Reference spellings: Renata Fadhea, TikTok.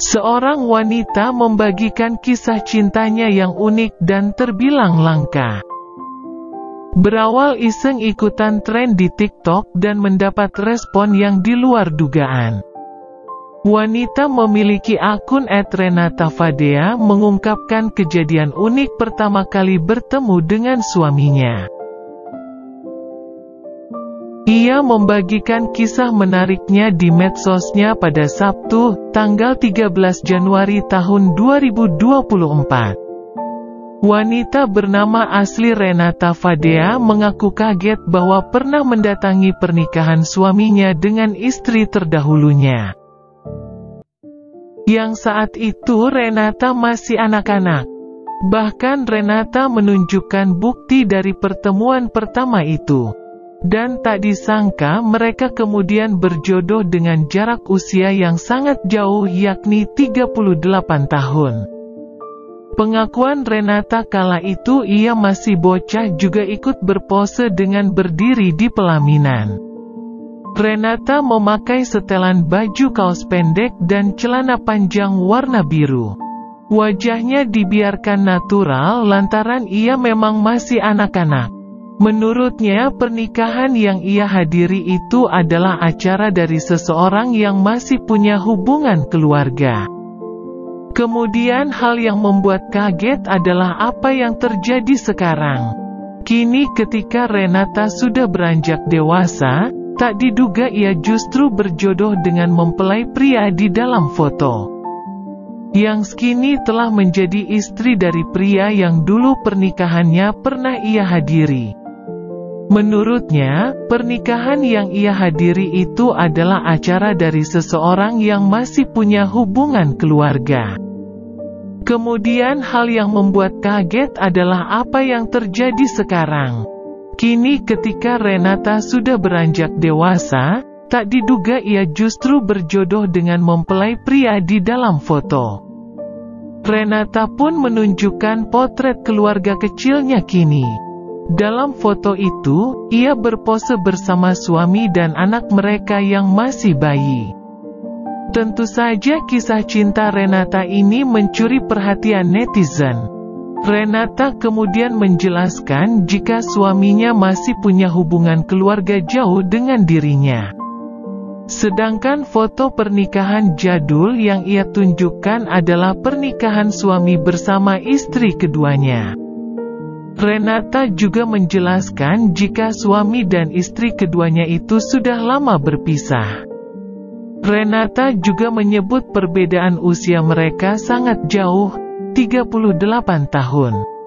Seorang wanita membagikan kisah cintanya yang unik dan terbilang langka. Berawal iseng ikutan tren di TikTok dan mendapat respon yang di luar dugaan. Wanita memiliki akun @RenataFadhea mengungkapkan kejadian unik pertama kali bertemu dengan suaminya. Ia membagikan kisah menariknya di medsosnya pada Sabtu, tanggal 13 Januari tahun 2024. Wanita bernama asli Renata Fadhea mengaku kaget bahwa pernah mendatangi pernikahan suaminya dengan istri terdahulunya. Yang saat itu Renata masih anak-anak. Bahkan Renata menunjukkan bukti dari pertemuan pertama itu. Dan tak disangka mereka kemudian berjodoh dengan jarak usia yang sangat jauh yakni 38 tahun. Pengakuan Renata kala itu ia masih bocah juga ikut berpose dengan berdiri di pelaminan. Renata memakai setelan baju kaos pendek dan celana panjang warna biru. Wajahnya dibiarkan natural lantaran ia memang masih anak-anak. Menurutnya, pernikahan yang ia hadiri itu adalah acara dari seseorang yang masih punya hubungan keluarga. Kemudian hal yang membuat kaget adalah apa yang terjadi sekarang. Kini ketika Renata sudah beranjak dewasa, tak diduga ia justru berjodoh dengan mempelai pria di dalam foto. Yang kini telah menjadi istri dari pria yang dulu pernikahannya pernah ia hadiri. Menurutnya, pernikahan yang ia hadiri itu adalah acara dari seseorang yang masih punya hubungan keluarga. Kemudian hal yang membuat kaget adalah apa yang terjadi sekarang. Kini ketika Renata sudah beranjak dewasa, tak diduga ia justru berjodoh dengan mempelai pria di dalam foto. Renata pun menunjukkan potret keluarga kecilnya kini. Dalam foto itu, ia berpose bersama suami dan anak mereka yang masih bayi. Tentu saja kisah cinta Renata ini mencuri perhatian netizen. Renata kemudian menjelaskan jika suaminya masih punya hubungan keluarga jauh dengan dirinya. Sedangkan foto pernikahan jadul yang ia tunjukkan adalah pernikahan suami bersama istri keduanya. Renata juga menjelaskan jika suami dan istri keduanya itu sudah lama berpisah. Renata juga menyebut perbedaan usia mereka sangat jauh, 38 tahun.